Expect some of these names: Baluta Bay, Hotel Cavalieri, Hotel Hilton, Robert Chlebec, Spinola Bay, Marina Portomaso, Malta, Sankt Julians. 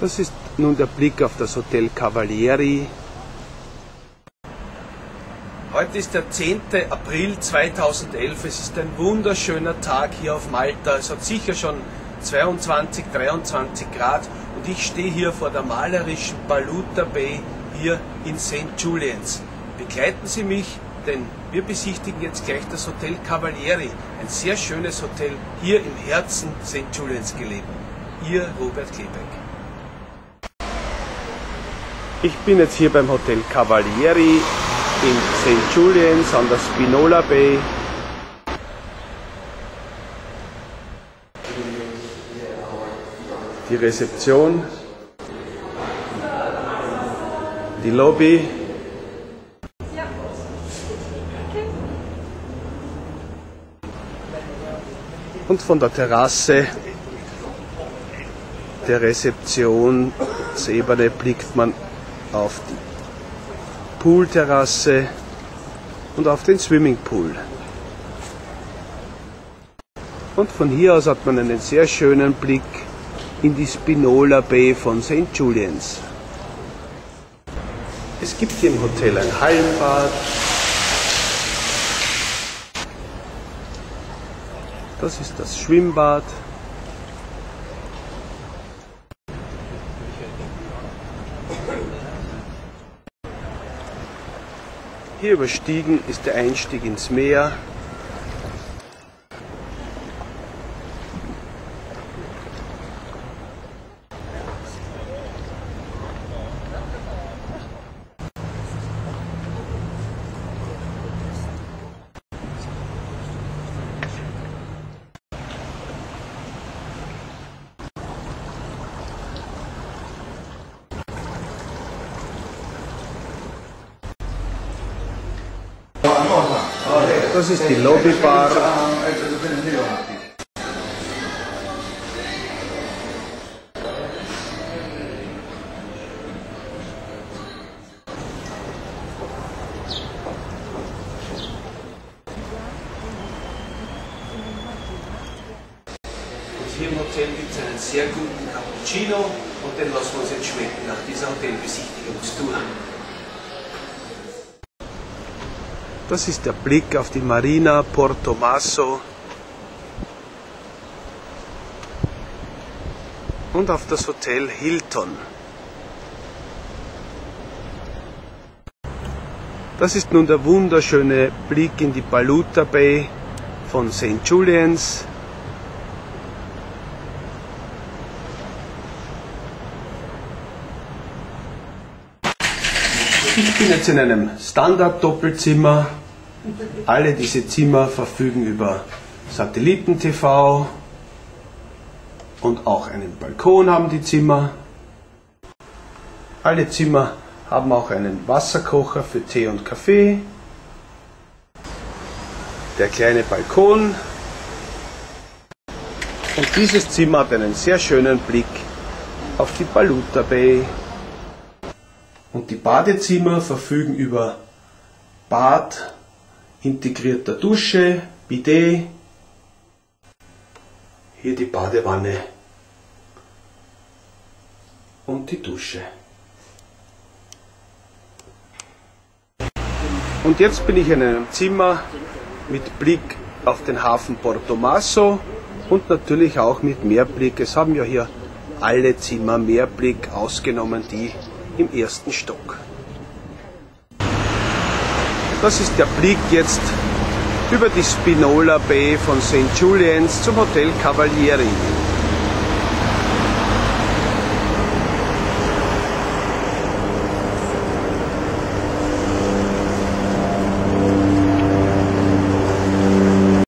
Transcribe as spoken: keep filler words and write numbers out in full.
Das ist nun der Blick auf das Hotel Cavalieri. Heute ist der zehnte April zweitausendelf. Es ist ein wunderschöner Tag hier auf Malta. Es hat sicher schon zweiundzwanzig, dreiundzwanzig Grad. Und ich stehe hier vor der malerischen Baluta Bay hier in Sankt Julians. Begleiten Sie mich, denn wir besichtigen jetzt gleich das Hotel Cavalieri. Ein sehr schönes Hotel hier im Herzen Sankt Julians gelegen. Ihr Robert Chlebec. Ich bin jetzt hier beim Hotel Cavalieri in Sankt Julians an der Spinola Bay. Die Rezeption, die Lobby, und von der Terrasse der Rezeptionsebene blickt man auf die Poolterrasse und auf den Swimmingpool. Und von hier aus hat man einen sehr schönen Blick in die Spinola Bay von Sankt Julians. Es gibt hier im Hotel ein Hallenbad. Das ist das Schwimmbad. Hier überstiegen ist der Einstieg ins Meer. Das ist die Lobbybar. Hier im Hotel gibt es einen sehr guten Cappuccino und den lassen wir uns jetzt schmecken nach dieser Hotelbesichtigungstour. Das ist der Blick auf die Marina Portomaso und auf das Hotel Hilton. Das ist nun der wunderschöne Blick in die Baluta Bay von Sankt Julians. Ich bin jetzt in einem Standard-Doppelzimmer. Alle diese Zimmer verfügen über Satelliten-T V und auch einen Balkon haben die Zimmer. Alle Zimmer haben auch einen Wasserkocher für Tee und Kaffee. Der kleine Balkon. Und dieses Zimmer hat einen sehr schönen Blick auf die Baluta Bay. Und die Badezimmer verfügen über Bad, integrierter Dusche, Bidet. Hier die Badewanne und die Dusche. Und jetzt bin ich in einem Zimmer mit Blick auf den Hafen Portomaso und natürlich auch mit Meerblick. Es haben ja hier alle Zimmer Meerblick, ausgenommen die im ersten Stock. Das ist der Blick jetzt über die Spinola Bay von Sankt Julians zum Hotel Cavalieri.